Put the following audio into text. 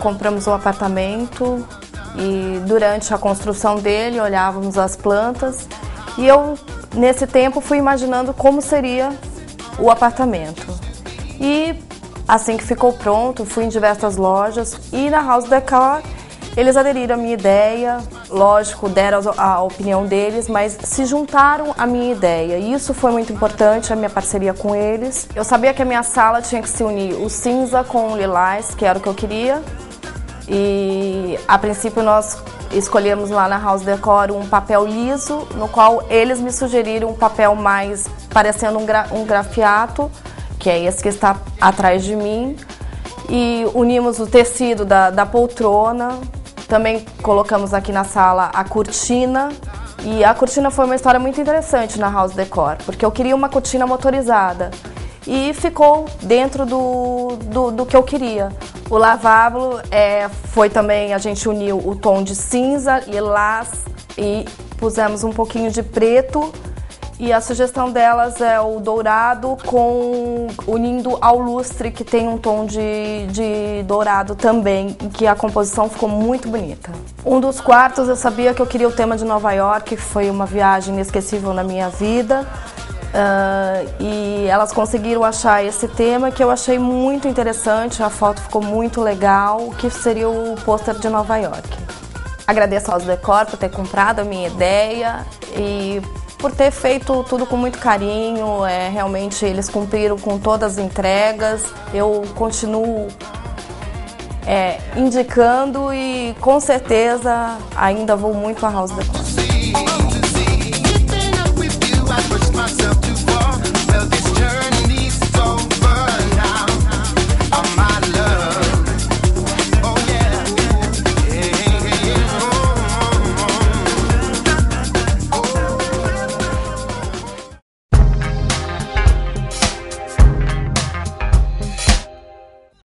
compramos um apartamento e durante a construção dele olhávamos as plantas e eu, nesse tempo, fui imaginando como seria o apartamento. E assim que ficou pronto, fui em diversas lojas e na House Decor eles aderiram à minha ideia, lógico, deram a opinião deles, mas se juntaram à minha ideia. Isso foi muito importante, a minha parceria com eles. Eu sabia que a minha sala tinha que se unir o cinza com o lilás, que era o que eu queria. E a princípio nós escolhemos lá na House Decor um papel liso, no qual eles me sugeriram um papel mais parecendo um grafiato, que é esse que está atrás de mim. E unimos o tecido da poltrona. Também colocamos aqui na sala a cortina, e a cortina foi uma história muito interessante na House Decor, porque eu queria uma cortina motorizada e ficou dentro do que eu queria. O lavabo foi também, a gente uniu o tom de cinza, lilás e pusemos um pouquinho de preto, e a sugestão delas é o dourado unindo ao lustre, que tem um tom de dourado também, que a composição ficou muito bonita. Um dos quartos eu sabia que eu queria o tema de Nova York, que foi uma viagem inesquecível na minha vida. E elas conseguiram achar esse tema, que eu achei muito interessante, a foto ficou muito legal, que seria o pôster de Nova York. Agradeço ao House Decor por ter comprado a minha ideia e por ter feito tudo com muito carinho. Realmente eles cumpriram com todas as entregas. Eu continuo indicando e com certeza ainda vou muito à House Decor.